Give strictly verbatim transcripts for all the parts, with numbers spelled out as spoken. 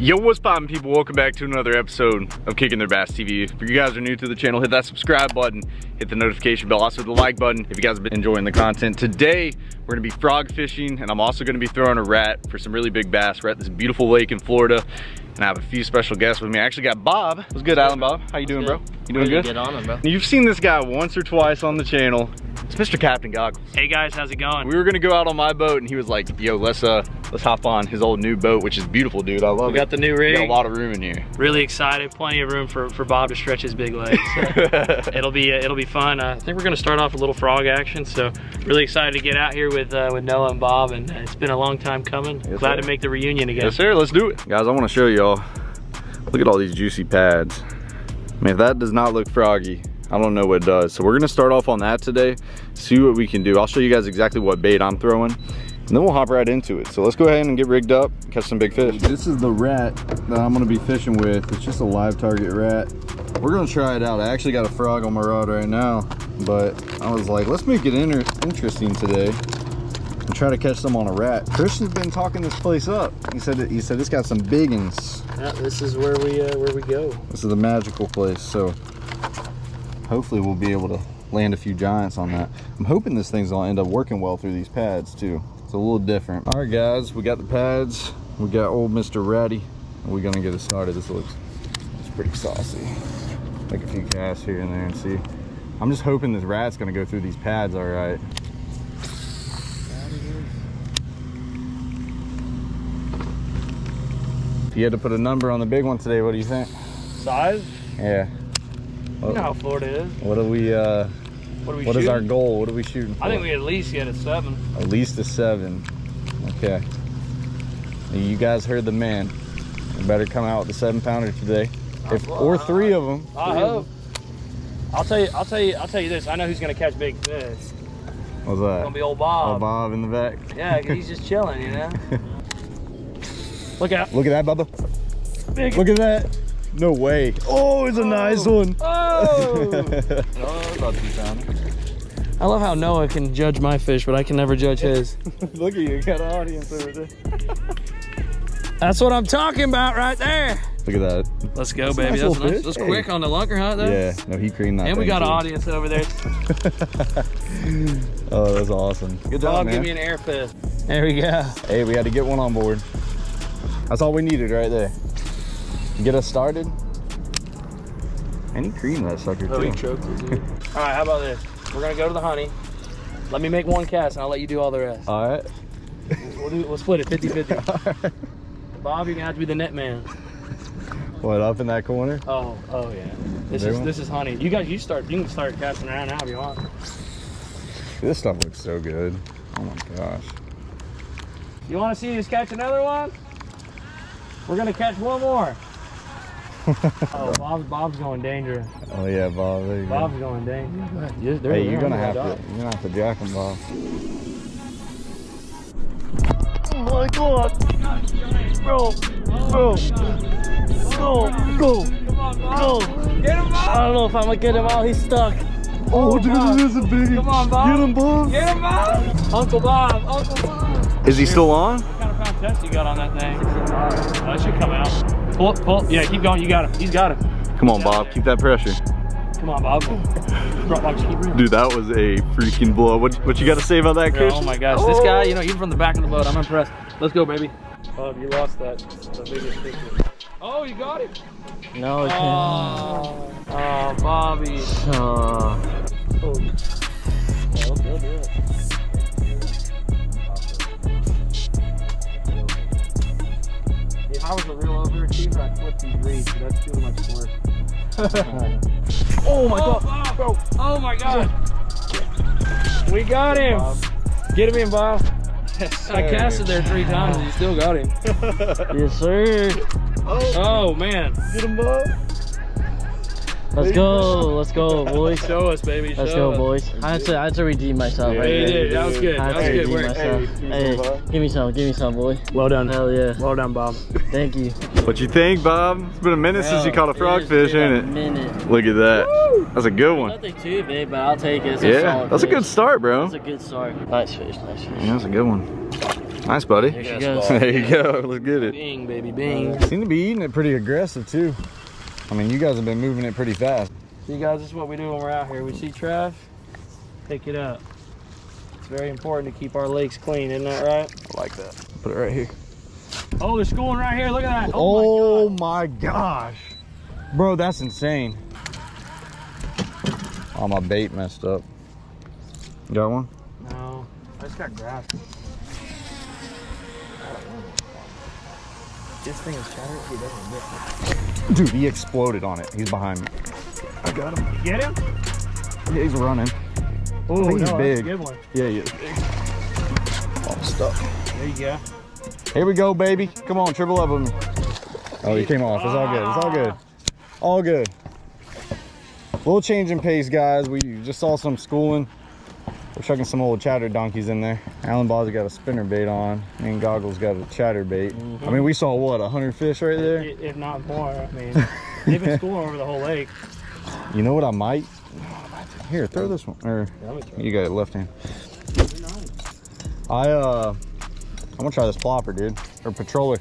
Yo, what's poppin' people? Welcome back to another episode of Kickin' Their Bass T V. If you guys are new to the channel, hit that subscribe button, hit the notification bell, also the like button if you guys have been enjoying the content. Today, we're gonna be frog fishing, and I'm also gonna be throwing a rat for some really big bass. We're at this beautiful lake in Florida, and I have a few special guests with me. I actually got Bob. What's good, Alan? Bob, how you doing, bro? You doing good? Get on him, bro. You've seen this guy once or twice on the channel. It's Mister Captain Goggles. Hey guys, how's it going? We were gonna go out on my boat, and he was like, "Yo, let's uh, let's hop on his old new boat, which is beautiful, dude. I love it. We got the new rig. We got a lot of room in here. Really excited. Plenty of room for for Bob to stretch his big legs. So it'll be uh, it'll be fun. Uh, I think we're gonna start off with a little frog action. So really excited to get out here with uh, with Noah and Bob, and uh, it's been a long time coming. Yes, Glad sir. to make the reunion again. Yes, sir. Let's do it, guys. I want to show y'all. Look at all these juicy pads. I mean, if that does not look froggy, I don't know what it does. So we're gonna start off on that today, see what we can do. I'll show you guys exactly what bait I'm throwing, and then we'll hop right into it. So let's go ahead and get rigged up, catch some big fish. This is the rat that I'm gonna be fishing with. It's just a live target rat. We're gonna try it out. I actually got a frog on my rod right now, but I was like, let's make it inter interesting today and try to catch them on a rat. Christian's been talking this place up. He said that, he said it's got some biggins. Yeah, this is where we uh, where we go. This is the magical place. So hopefully we'll be able to land a few giants on that. I'm hoping this thing's gonna end up working well through these pads too. It's a little different. All right guys, we got the pads. We got old Mister Ratty. We're gonna get it started. This looks, it's pretty saucy. Make a few casts here and there and see. I'm just hoping this rat's gonna go through these pads all right. If you had to put a number on the big one today, what do you think? Size? Yeah. You know how Florida is. What do we? Uh, what are we what is our goal? What are we shooting for? I think we at least get a seven. At least a seven. Okay. You guys heard the man. You better come out with a seven pounder today, if, or three of them. I hope. I'll tell you. I'll tell you. I'll tell you this. I know who's gonna catch big fish. What's that? It's gonna be old Bob. Old Bob in the back. Yeah, cause he's just chilling, you know. Look out! Look at that, Bubba. Big. Look at that. No way. Oh, it's a oh, nice one. Oh. I love how Noah can judge my fish, but I can never judge his. Look at you, got an audience over there. That's what I'm talking about right there. Look at that. Let's go, that's baby. Nice. That's, nice. That's hey. quick on the lunker hunt there. Yeah, no, he creamed that. And we got too. an audience over there. Oh, that's awesome. Good job, Bob, man. Give me an air fist. There we go. Hey, we had to get one on board. That's all we needed right there. Get us started. And he creamed that sucker oh, too. He choked it, dude. All right, how about this? We're gonna go to the honey. Let me make one cast and I'll let you do all the rest. All right. We'll, do, we'll split it fifty fifty. Right. Bob, you're gonna have to be the net man. What, up in that corner? Oh, oh yeah. This is one? This is honey. You guys, you start. You can start casting around now if you want. This stuff looks so good. Oh my gosh. You want to see us catch another one? We're gonna catch one more. Oh, Bob, Bob's going dangerous. Oh yeah, Bob. There you Bob's go. going dangerous. You're, hey, you're gonna, have to, you're gonna have to jack him, Bob. Oh my God! Bro, bro, go, go, go! Get him, Bob! I don't know if I'm gonna get him out. He's stuck. Oh, oh dude, this is a biggie. Come on, Bob! Get him, Bob! Get him, Bob! Uncle Bob! Uncle Bob! Is he still on? What kind of pound test you got on that thing? Oh, that should come out. Pull up, pull up. Yeah, keep going. You got him. He's got him. Come on, Bob. Keep that pressure. Come on, Bob. Dude, that was a freaking blow. What, what you got to say about that, Chris? Oh, my gosh. Oh. This guy, you know, even from the back of the boat, I'm impressed. Let's go, baby. Bob, you lost that. The biggest picture. Oh, you got it. No, it can't. Oh, oh Bobby. Oh. Oh. Well, good, good. If I was a real overachiever, I'd flip these reeds, but that's too much work. Oh my oh, God, bro. Oh my God. We got him. Get him in, Bob. Yes, I casted there three times and you still got him. Yes, sir. Oh, oh man. Get him, Bob. Let's go, let's go, boys. Show us, baby. Show let's go, boys. Us. I had to, I had to redeem myself. Yeah, right you did. That was good. I had that to was redeem myself. Hey, hey, give me some, give me some, boy. Well done. Hell yeah. Well done, Bob. Thank you. What you think, Bob? It's been a minute Hell, since you caught a frog fish, ain't it? A minute. Look at that. Woo! That's a good one. Nothing too big, but I'll take it. It's yeah, a solid that's fish. a good start, bro. That's a good start. Nice fish, nice fish. Yeah, that's a good one. Nice, buddy. There she goes. There you go. Let's get it. Bing, baby, bing. Seem to be eating it pretty aggressive, too. I mean, you guys have been moving it pretty fast. See, guys, this is what we do when we're out here. We see trash, pick it up. It's very important to keep our lakes clean, isn't that right? I like that. Put it right here. Oh, they're schooling right here. Look at that. Oh, oh my, God. my gosh. Bro, that's insane. Oh, my bait messed up. You got one? No. I just got grass. This thing is shattered. He doesn't lift it. Dude, he exploded on it. He's behind me. I got him. You get him? Yeah, he's running. Oh, he's no, big. That's a good one. Yeah, he is big. Oh, I'm stuck. There you go. Here we go, baby. Come on, triple up with me. Oh, he came off. It's all good. It's all good. All good. Little change in pace, guys. We just saw some schooling. We're chucking some old chatter donkeys in there. Alan Bob's got a spinner bait on. Me and Goggles got a chatter bait. Mm-hmm. I mean, we saw what, a hundred fish right there? If not more, I mean, they've been schooling over the whole lake. You know what I might? Here, throw this one. Or you got it left hand. I uh, I'm gonna try this plopper, dude, or patroller,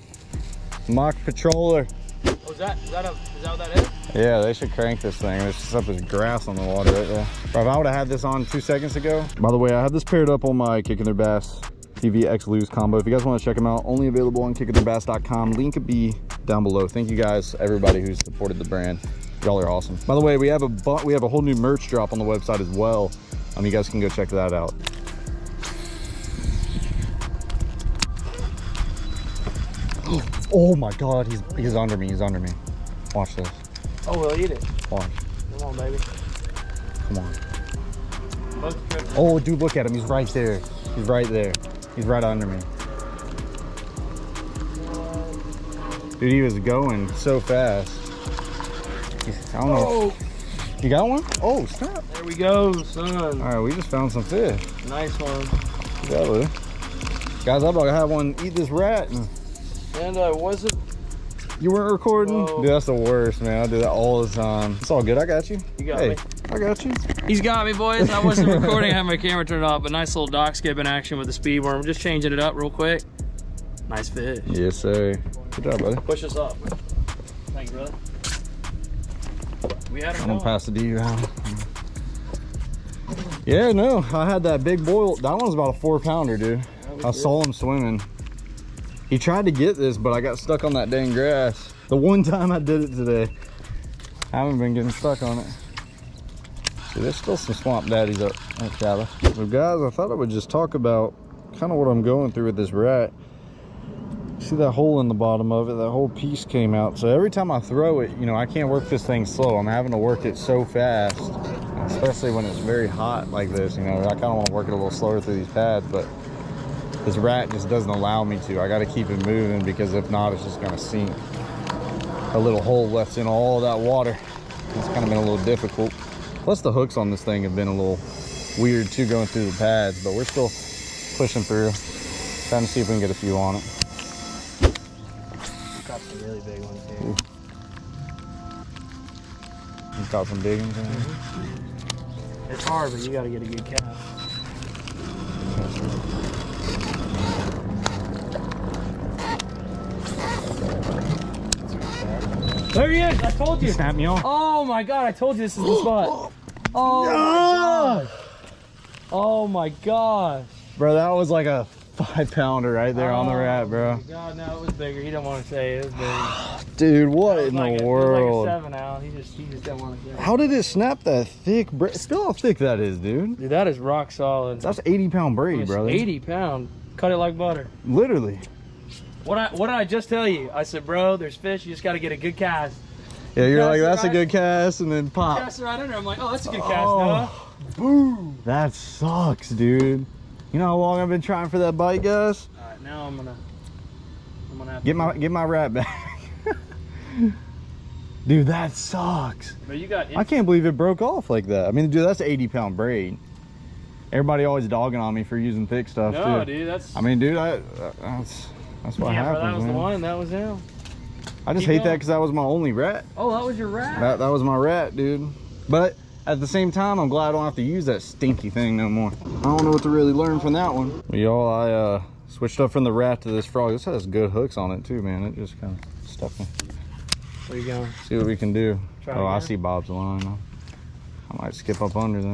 mock patroller. Oh, is that is that, a, is that what that is? Yeah, they should crank this thing. There's just up there's grass on the water right there. Bro, if I would have had this on two seconds ago. By the way, I had this paired up on my Kickin' Their Bass T V X Lose combo. If you guys want to check them out, only available on kickin their bass dot com. Link would be down below. Thank you guys, everybody who's supported the brand. Y'all are awesome. By the way, we have a we have a whole new merch drop on the website as well. Um, you guys can go check that out. Oh my God, he's he's under me. He's under me. Watch this. Oh, we'll eat it. Watch. Come on, baby. Come on. Oh, dude, look at him. He's right there. He's right there. He's right under me. Dude, he was going so fast. I don't know. Oh. You got one? Oh, snap. There we go, son. All right, we just found some fish. Nice one. Yeah, buddy. Guys, I'm about to have one eat this rat. And, and I wasn't. You weren't recording? Whoa. Dude, that's the worst, man. I do that all the time. It's all good. I got you. You got hey, me. I got you. He's got me, boys. I wasn't recording. I had my camera turned off, but nice little dock skipping action with the speed worm. Just changing it up real quick. Nice fish. Yes, sir. Good job, buddy. Push us up. Thank you, brother. We had I'm going to pass it to you, Alan. Yeah, no, I had that big boil. That one's about a four pounder, dude. I good. saw him swimming. He tried to get this, but I got stuck on that dang grass. The one time I did it today. I haven't been getting stuck on it. See, there's still some swamp daddies up. That's shallow. So guys, I thought I would just talk about kind of what I'm going through with this rat. See that hole in the bottom of it, that whole piece came out. So every time I throw it, you know, I can't work this thing slow. I'm having to work it so fast, especially when it's very hot like this. You know, I kind of want to work it a little slower through these pads, but this rat just doesn't allow me to. I got to keep it moving because if not, it's just going to sink. A little hole left in all that water. It's kind of been a little difficult. Plus the hooks on this thing have been a little weird too going through the pads, but we're still pushing through, trying to see if we can get a few on it. Got some really big ones here. Ooh. You caught some big ones in there? It's hard, but you gotta get a good cast. There he is! I told you! You snapped me off. Oh my God, I told you this is the spot. Oh no! My gosh! Oh my gosh! Bro, that was like a five pounder right there oh, on the rat, bro. God, no, it was bigger. He didn't want to say it, it was bigger. Dude, what in like the a, world? It was like a seven out. He just, he just didn't want to get it. How did it snap that thick braid? Still how thick that is, dude. Dude, that is rock solid. That's eighty pound braid, brother. eighty pound. Cut it like butter. Literally. What I what did I just tell you? I said, bro, there's fish. You just got to get a good cast. Yeah, you're cast like, that's right, a good cast, and then pop. Cast it right under. I'm like, oh, that's a good oh, cast, Noah. Boom. That sucks, dude. You know how long I've been trying for that bite, guys? All right, now I'm gonna, I'm gonna have get to my get my rat back, dude. That sucks. But you got I can't believe it broke off like that. I mean, dude, that's eighty pound braid. Everybody always dogging on me for using thick stuff. No, dude, dude that's. I mean, dude, I, that's that's what yeah, happens. Yeah, that was man. the one. That was him. I just Keep hate going. that because that was my only rat. Oh, that was your rat. That that was my rat, dude. But at the same time, I'm glad I don't have to use that stinky thing no more. I don't know what to really learn from that one. Y'all, I uh, Switched up from the rat to this frog. This has good hooks on it too, man. It just kind of stuck me. Where you going? See what we can do. Try oh, I see Bob's line. I might skip up under there.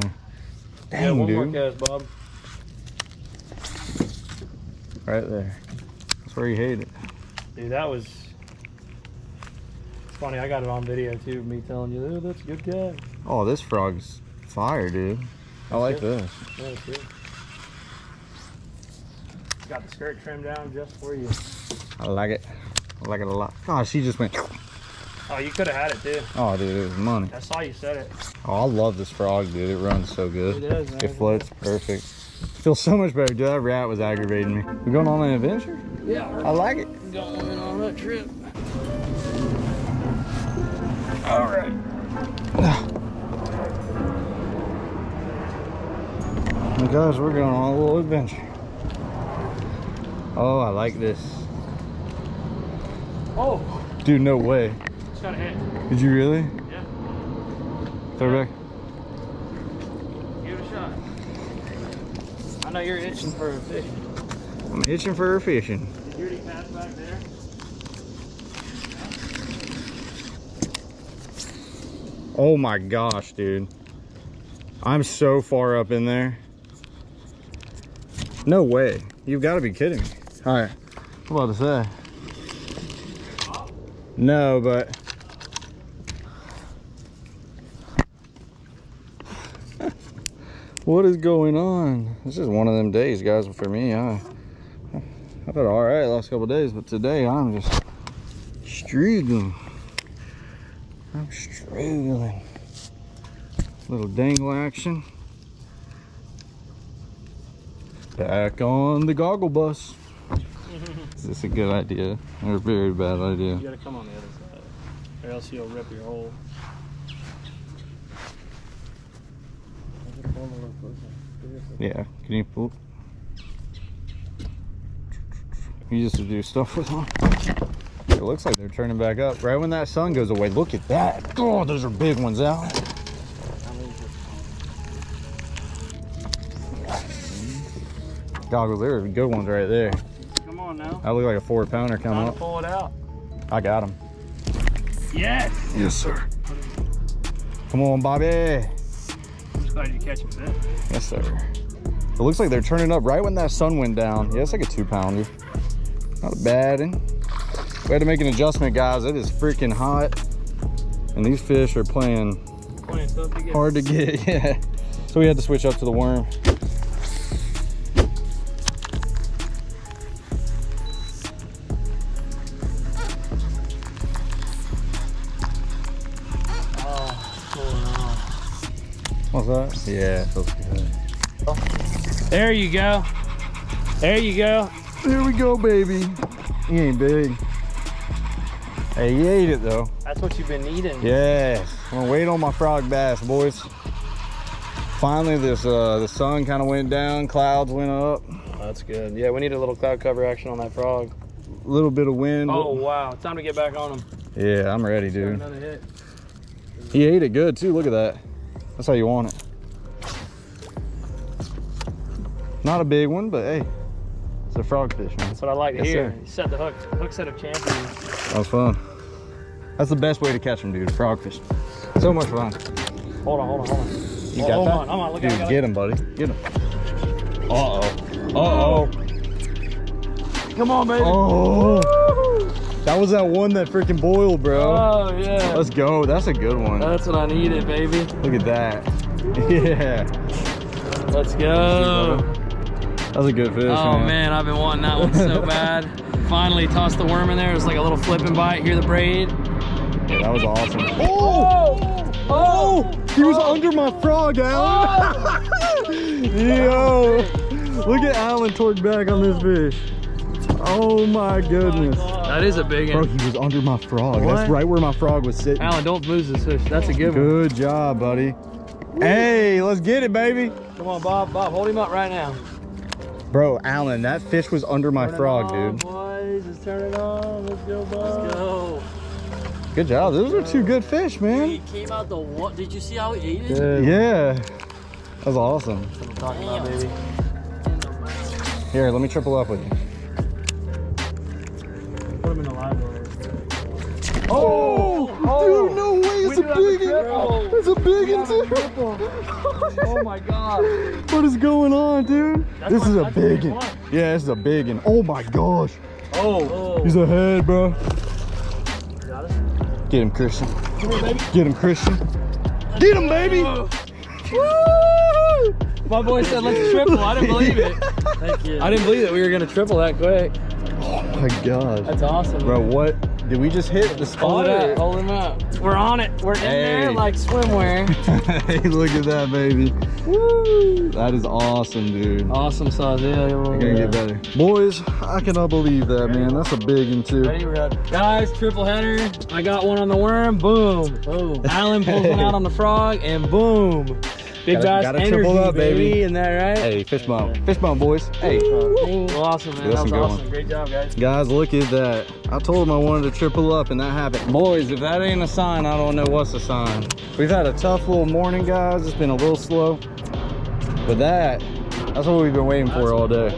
Dang, yeah, one dude. more cast, Bob. Right there. That's where you hate it. Dude, that was... It's funny, I got it on video too, me telling you, oh, that's a good cast. Oh, this frog's fire, dude. I like yeah. this. Yeah, it's good. Got the skirt trimmed down just for you. I like it. I like it a lot. Oh, she just went... Oh, you could have had it, too. Oh, dude, it was money. I saw you said it. Oh, I love this frog, dude. It runs so good. It does, man. It floats perfect. I feel so much better, dude. That rat was aggravating me. We're going on an adventure? Yeah. I like it. Going on a trip. All right. Guys, we're going on a little adventure. Oh, I like this. Oh. Dude, no way. Got a hit. Did you really? Yeah. Throw it back. Give it a shot. I know you're itching for a fish. I'm itching for a fishing. Did you already pass back there? Oh my gosh, dude. I'm so far up in there. No way. You've got to be kidding me. Alright. I'm about to say. No, but... What is going on? This is one of them days, guys, for me. I, I've been all right the last couple of days, but today I'm just struggling. I'm struggling. Little dangle action. Back on the goggle bus. Is this a good idea or a very bad idea? You gotta come on the other side, or else you'll rip your hole. Yeah, can you pull? You used to do stuff with them. It looks like they're turning back up right when that sun goes away. Look at that. Oh, those are big ones out. Goggles, there are good ones right there. Now. I look like a four pounder coming up. Pull it out. I got him. Yes. Yes, sir. Come on, Bobby. I'm just glad you catch him then. Yes, sir. It looks like they're turning up right when that sun went down. Yeah, it's like a two pounder. Not bad. And we had to make an adjustment, guys. It is freaking hot, and these fish are playing, playing tough to get. hard to get. Yeah. So we had to switch up to the worm. What's that? Yeah, it feels good. There you go. There you go. There we go, baby. He ain't big. Hey, you ate it though. That's what you've been eating. Yes. I'm gonna wait on my frog bass, boys. Finally, this uh, the sun kind of went down. Clouds went up. Oh, that's good. Yeah, we need a little cloud cover action on that frog. A little bit of wind. Oh wow, it's time to get back on him. Yeah, I'm ready, dude. Another hit. He ate it good too. Look at that. That's how you want it. Not a big one, but hey, it's a frogfish, man. That's what I like to yes, hear. Sir. You set the hook. Hook set of champions. That was fun. That's the best way to catch them, dude. Frogfish. So much fun. Hold on, hold on, hold on. You oh, got hold that? On, on. Look dude, out, get him, buddy. Get him. Uh-oh. Uh-oh. Come on, baby. Oh. That was that one that freaking boiled, bro. Oh, yeah. Let's go. That's a good one. That's what I needed, baby. Look at that. Yeah. Let's go. That's a good fish. Oh, man. man. I've been wanting that one so bad. Finally tossed the worm in there. It was like a little flipping bite. Hear the braid. Yeah, that was awesome. Oh! Oh! oh! He was oh! under my frog, Alan. Oh! Yo. Look at Alan torque back on this fish. Oh my goodness. Oh my that is a big one. Bro, he was under my frog. What? That's right where my frog was sitting. Alan, don't lose this fish. That's a good, good one. Good job, buddy. Woo. Hey, let's get it, baby. Come on, Bob. Bob, hold him up right now. Bro, Alan, that fish was under my turn frog, on, dude. Boys, let's turn it on. Let's go, Bob. Let's go. Good job. Those are two good fish, man. He came out the water. Did you see how he ate it? Dude. Yeah. That was awesome. That's what I'm talking about, baby. Here, let me triple up with you. put them in the library. Oh, oh, dude, no way! It's a biggin! It's a biggin too! Oh my god! What is going on, dude? That's this my, is a biggin. Yeah, this is a biggin. Oh my gosh! Oh, he's ahead, bro. Got it? Get him, Christian. Come here, baby. Get him, Christian. Get him, baby! Woo! My boy said let's triple. I didn't believe it. Thank you. I didn't believe that we were gonna triple that quick. Oh my gosh. That's awesome, bro. Man. What? Did we just hit the spot? Hold it up, hold him up. We're on it. We're in hey. there like swimwear. Hey, look at that, baby. Woo! That is awesome, dude. Awesome size. Yeah, you're going to get better. Boys, I cannot believe that, yeah. man. That's a big one, too. Ready, guys, triple header. I got one on the worm. Boom. Boom. Alan pulls hey. one out on the frog, and boom. Big gotta, bass gotta energy, triple up, baby. baby. Isn't that right? Hey, fish bone. Fish bone, boys. Hey. Woo! Awesome, man. That was awesome. One. Great job, guys. Guys, look at that. I told them I wanted to triple up, and that happened. Boys, if that ain't a sign, I don't know what's a sign. We've had a tough little morning, guys. It's been a little slow. But that, that's what we've been waiting for that's all day.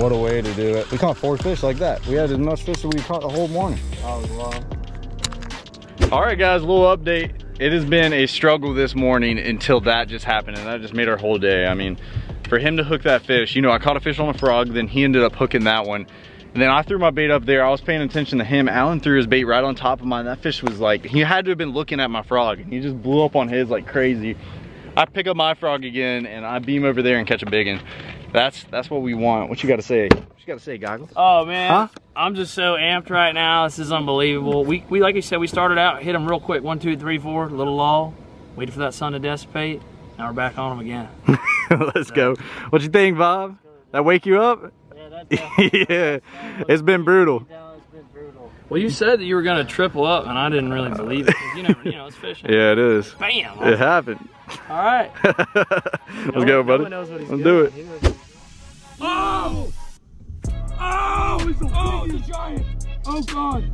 What a way to do it. We caught four fish like that. We had as much fish as we caught the whole morning. Oh, wow. All right, guys, little update. It has been a struggle this morning until that just happened, and that just made our whole day. I mean, for him to hook that fish, you know, I caught a fish on a frog, then he ended up hooking that one. And then I threw my bait up there. I was paying attention to him. Alan threw his bait right on top of mine. That fish was like, he had to have been looking at my frog, and he just blew up on his like crazy. I pick up my frog again, and I beam over there and catch a biggin. That's that's what we want. What you got to say? What you got to say, Goggles? Oh, man. Huh? I'm just so amped right now. This is unbelievable. We, we like you said, we started out, hit them real quick. One, two, three, four, a little lull. Waited for that sun to dissipate. Now we're back on them again. Let's so. go. What you think, Bob? That wake you up? Yeah, that's yeah. It's been brutal. Well, you said that you were going to triple up, and I didn't really believe it. You know, you know, it's fishing. Yeah, it is. Bam. It happened. All right. Let's no go, one, buddy. No Let's good. do it. He oh! Oh! He's a, oh, he's a giant! Oh, God!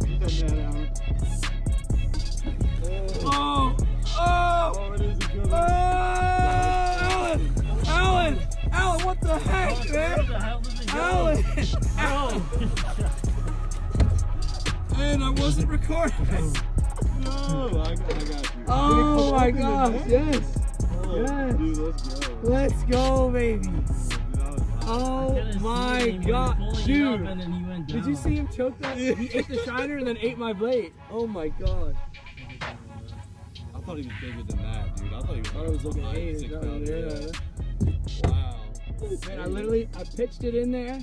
Oh! Oh! It is a good one. Oh! Alan! Alan! Alan, what the heck, man? Alan! Alan! Man, I wasn't recording. No, I got you. Oh, my gosh, yes! Yes! Dude, let's go. Let's go, baby. Oh my god, dude, did you see him choke that? He ate the shiner and then ate my blade. Oh my god. I thought he was bigger than that, dude. I thought he was, I thought it was looking like eight six pounds. Yeah. Wow. Man, I literally, I pitched it in there.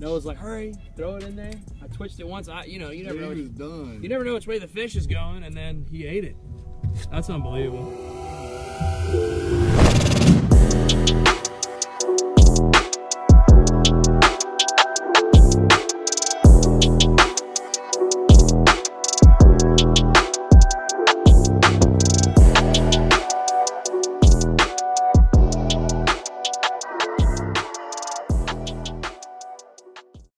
Noah's like, hurry, throw it in there. I twitched it once. I, you know, you never know. He was done. You never know which way the fish is going, and then he ate it. That's unbelievable.